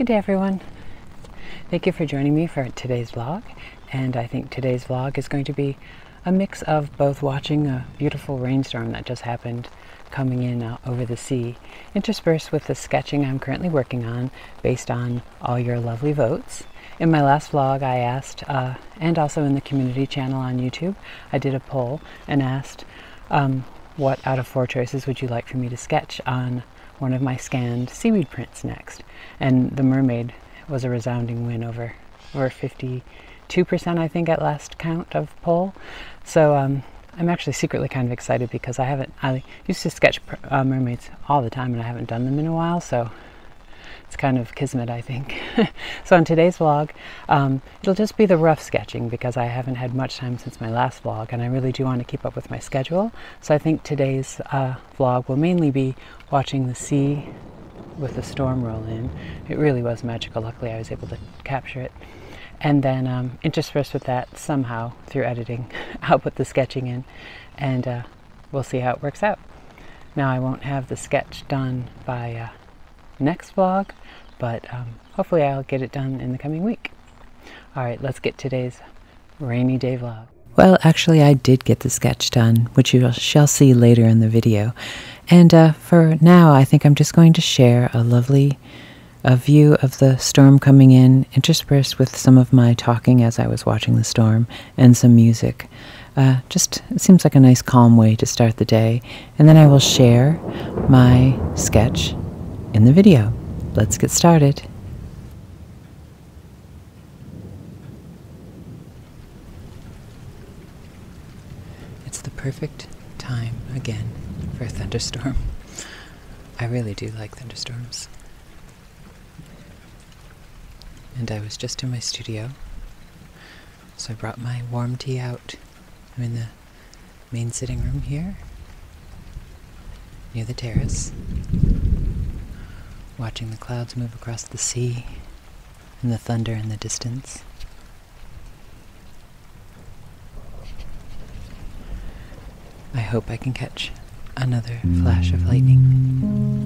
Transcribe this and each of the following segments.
Good day, everyone. Thank you for joining me for today's vlog, and I think today's vlog is going to be a mix of both watching a beautiful rainstorm that just happened coming in over the sea, interspersed with the sketching I'm currently working on based on all your lovely votes. In my last vlog I asked, and also in the community channel on YouTube, I did a poll and asked what out of 4 choices would you like for me to sketch on one of my scanned seaweed prints next, and the mermaid was a resounding win over 52%, I think, at last count of poll. So I'm actually secretly kind of excited because I used to sketch mermaids all the time and I haven't done them in a while, so it's kind of kismet, I think. So on today's vlog, it'll just be the rough sketching because I haven't had much time since my last vlog and I really do want to keep up with my schedule. So I think today's vlog will mainly be watching the sea with the storm roll in. It really was magical. Luckily I was able to capture it. And then interspersed with that somehow through editing, I'll put the sketching in and we'll see how it works out. Now I won't have the sketch done by next vlog, but hopefully I'll get it done in the coming week. All right, let's get today's rainy day vlog. Well, actually I did get the sketch done, which you shall see later in the video. And for now, I think I'm just going to share a lovely view of the storm coming in, interspersed with some of my talking as I was watching the storm and some music. Just, it seems like a nice calm way to start the day. And then I will share my sketch in the video. Let's get started. It's the perfect time again for a thunderstorm. I really do like thunderstorms. And I was just in my studio, so I brought my warm tea out. I'm in the main sitting room here, near the terrace, watching the clouds move across the sea and the thunder in the distance. I hope I can catch another flash of lightning.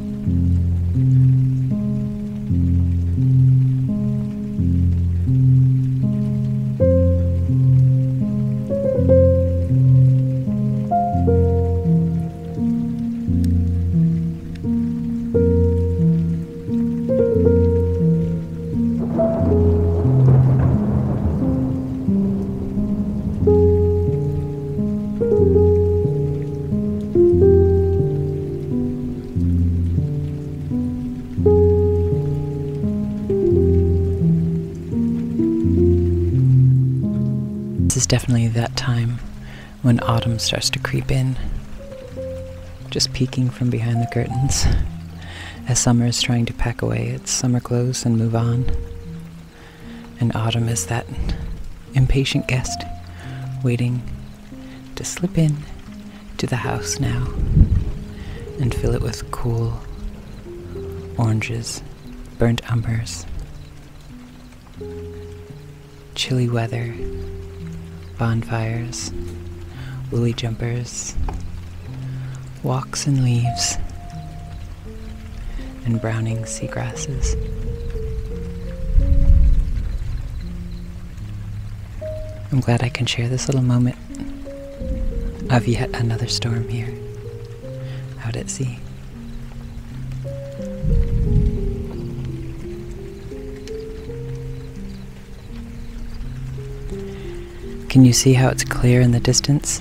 Definitely that time when autumn starts to creep in, just peeking from behind the curtains as summer is trying to pack away its summer clothes and move on, and autumn is that impatient guest waiting to slip in to the house now and fill it with cool oranges, burnt umbers, chilly weather, bonfires, woolly jumpers, walks and leaves, and browning seagrasses. I'm glad I can share this little moment of yet another storm here, out at sea. Can you see how it's clear in the distance,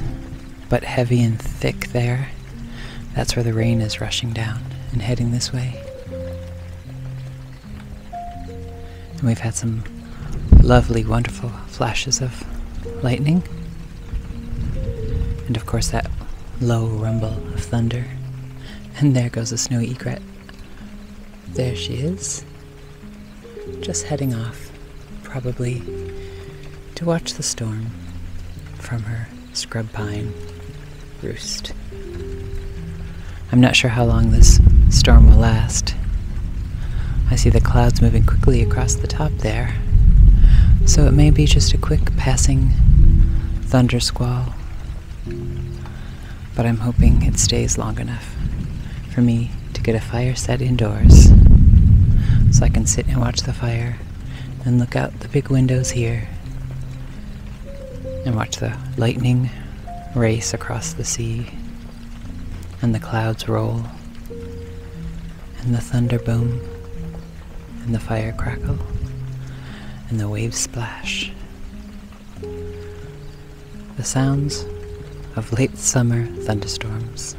but heavy and thick there? That's where the rain is rushing down and heading this way. And we've had some lovely, wonderful flashes of lightning. And of course that low rumble of thunder. And there goes a snowy egret. There she is, just heading off, probably to watch the storm from her scrub pine roost. I'm not sure how long this storm will last. I see the clouds moving quickly across the top there, so it may be just a quick passing thunder squall, but I'm hoping it stays long enough for me to get a fire set indoors so I can sit and watch the fire and look out the big windows here and watch the lightning race across the sea and the clouds roll and the thunder boom and the fire crackle and the waves splash. The sounds of late summer thunderstorms.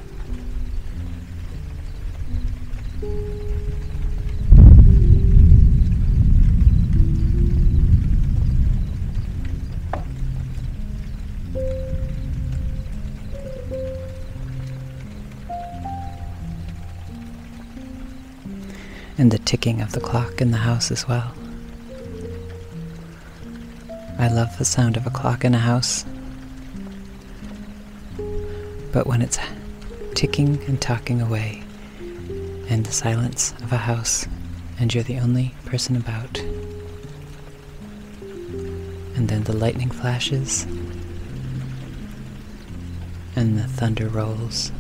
And the ticking of the clock in the house as well. I love the sound of a clock in a house. But when it's ticking and talking away, and the silence of a house, and you're the only person about, and then the lightning flashes, and the thunder rolls.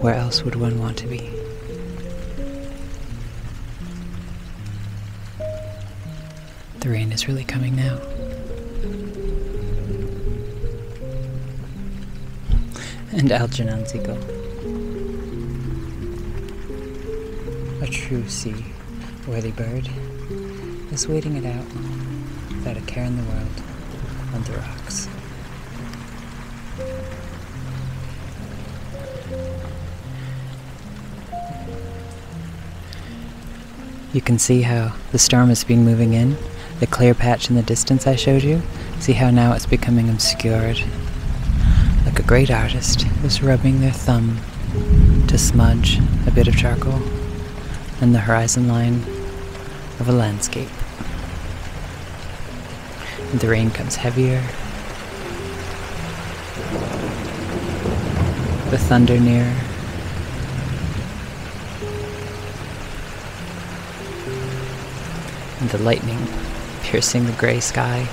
Where else would one want to be? The rain is really coming now. And Algernozico. A true sea-worthy bird is waiting it out without a care in the world on the rocks. You can see how the storm has been moving in. The clear patch in the distance I showed you, see how now it's becoming obscured. Like a great artist is rubbing their thumb to smudge a bit of charcoal and the horizon line of a landscape. And the rain comes heavier. The thunder nearer. And the lightning piercing the gray sky.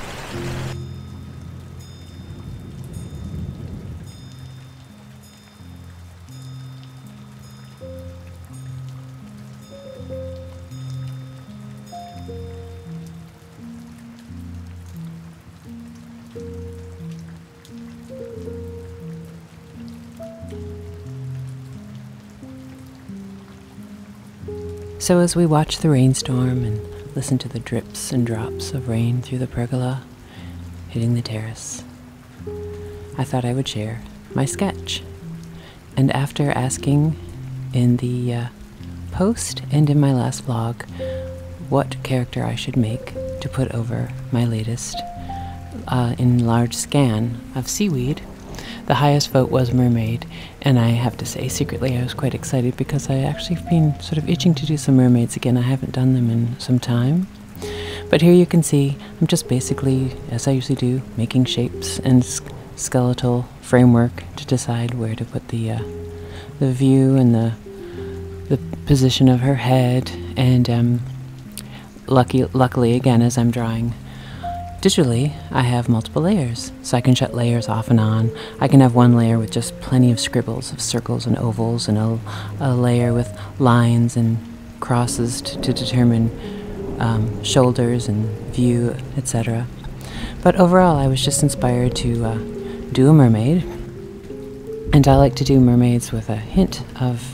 So as we watch the rainstorm and listen to the drips and drops of rain through the pergola, hitting the terrace, I thought I would share my sketch. And after asking in the post and in my last vlog what character I should make to put over my latest enlarged scan of seaweed, the highest vote was mermaid, and I have to say, secretly I was quite excited because I actually have been sort of itching to do some mermaids again. I haven't done them in some time. But here you can see, I'm just basically, as I usually do, making shapes and skeletal framework to decide where to put the view and the position of her head. And luckily, again, as I'm drawing digitally, I have multiple layers, so I can shut layers off and on. I can have one layer with just plenty of scribbles of circles and ovals, and a layer with lines and crosses to determine shoulders and view, etc. But overall, I was just inspired to do a mermaid, and I like to do mermaids with a hint of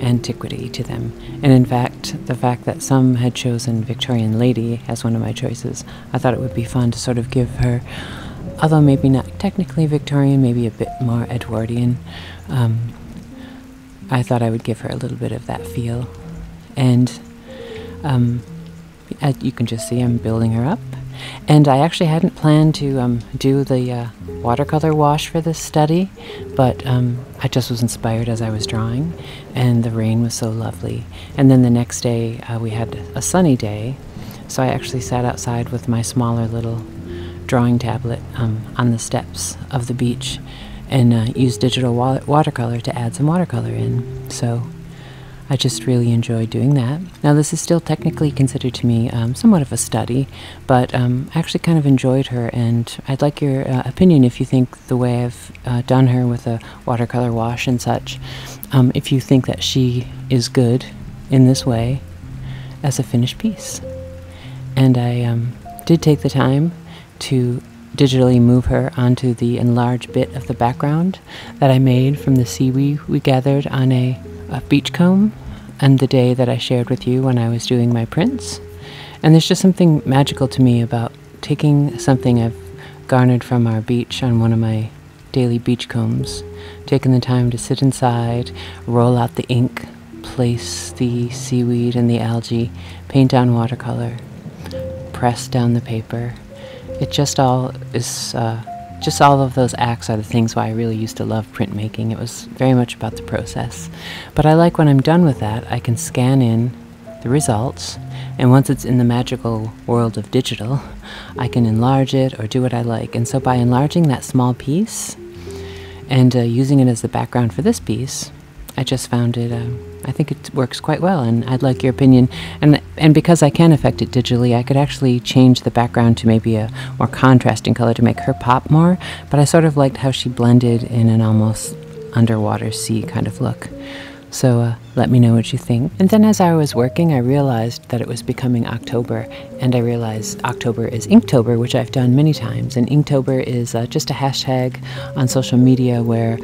antiquity to them. And in fact, the fact that some had chosen Victorian lady as one of my choices, I thought it would be fun to sort of give her, although maybe not technically Victorian, maybe a bit more Edwardian, I thought I would give her a little bit of that feel. And you can just see I'm building her up. And I actually hadn't planned to do the watercolor wash for this study, but I just was inspired as I was drawing, and the rain was so lovely. And then the next day we had a sunny day, so I actually sat outside with my smaller little drawing tablet on the steps of the beach and used digital watercolor to add some watercolor in. So I just really enjoy doing that. Now this is still technically considered to me somewhat of a study, but I actually kind of enjoyed her, and I'd like your opinion if you think the way I've done her with a watercolor wash and such, if you think that she is good in this way as a finished piece. And I did take the time to digitally move her onto the enlarged bit of the background that I made from the seaweed we gathered on a beach comb and the day that I shared with you when I was doing my prints. And there's just something magical to me about taking something I've garnered from our beach on one of my daily beach combs, taking the time to sit inside, roll out the ink, place the seaweed and the algae, paint on watercolor, press down the paper. It just all is, just all of those acts are the things why I really used to love printmaking. It was very much about the process. But I like when I'm done with that, I can scan in the results, and once it's in the magical world of digital, I can enlarge it or do what I like. And so by enlarging that small piece and using it as the background for this piece, I just found it, I think it works quite well, and I'd like your opinion. And because I can affect it digitally, I could actually change the background to maybe a more contrasting color to make her pop more, but I sort of liked how she blended in an almost underwater sea kind of look. So let me know what you think. And then as I was working, I realized that it was becoming October, and I realized October is Inktober, which I've done many times. And Inktober is just a hashtag on social media where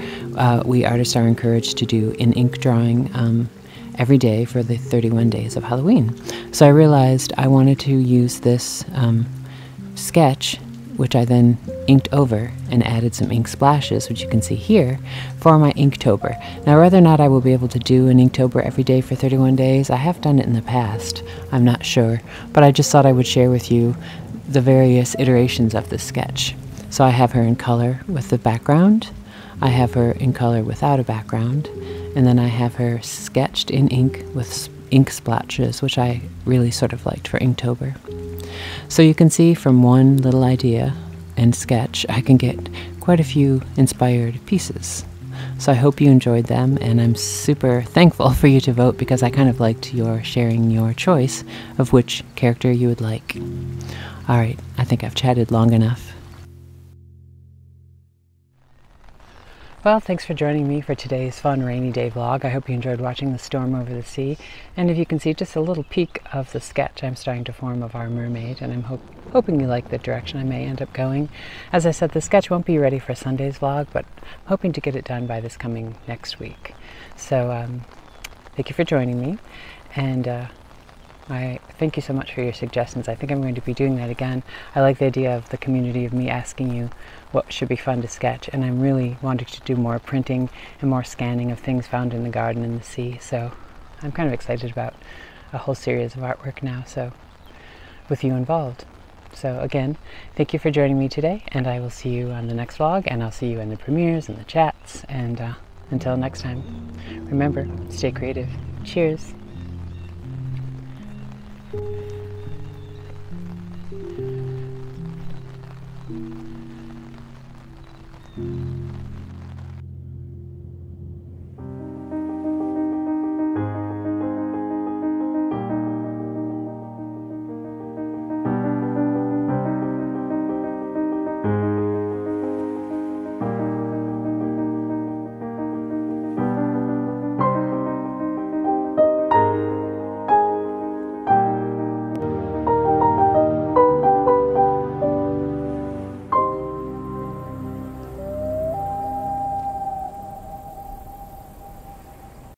we artists are encouraged to do an ink drawing every day for the 31 days of Halloween. So I realized I wanted to use this sketch, which I then inked over and added some ink splashes, which you can see here, for my Inktober. Now, whether or not I will be able to do an Inktober every day for 31 days, I have done it in the past, I'm not sure, but I just thought I would share with you the various iterations of this sketch. So I have her in color with the background, I have her in color without a background, and then I have her sketched in ink with ink splashes, which I really sort of liked for Inktober. So you can see from one little idea and sketch, I can get quite a few inspired pieces. So I hope you enjoyed them, and I'm super thankful for you to vote, because I kind of liked your sharing your choice of which character you would like. All right, I think I've chatted long enough. Well, thanks for joining me for today's fun rainy day vlog. I hope you enjoyed watching the storm over the sea. And if you can see just a little peek of the sketch I'm starting to form of our mermaid, and I'm hoping you like the direction I may end up going. As I said, the sketch won't be ready for Sunday's vlog, but I'm hoping to get it done by this coming next week. So thank you for joining me, and I thank you so much for your suggestions. I think I'm going to be doing that again. I like the idea of the community of me asking you what should be fun to sketch, and I'm really wanting to do more printing and more scanning of things found in the garden and the sea, so I'm kind of excited about a whole series of artwork now, so with you involved. So again, thank you for joining me today, and I will see you on the next vlog, and I'll see you in the premieres and the chats, and until next time, remember, stay creative. Cheers!